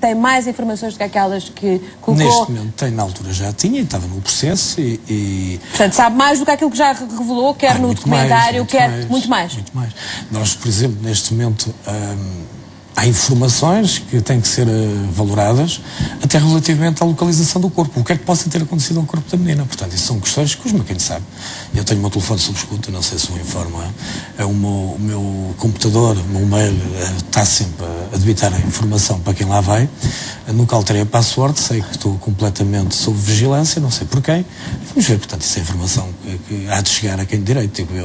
Tem mais informações do que aquelas que colocou? Neste momento tem, na altura já tinha, estava no processo e... Portanto, sabe mais do que aquilo que já revelou, quer no documentário, quer... Muito mais. Muito mais. Nós, por exemplo, neste momento há informações que têm que ser valoradas até relativamente à localização do corpo. O que é que possa ter acontecido ao corpo da menina? Portanto, isso são questões que quem sabe. Eu tenho o meu telefone sob escuta, não sei se o informa. O meu computador, o meu mail está sempre a debitar a informação para quem lá vai. Nunca alterei a password, sei que estou completamente sob vigilância, não sei porquê. Vamos ver, portanto, isso é informação que há de chegar a quem de direito, digo eu.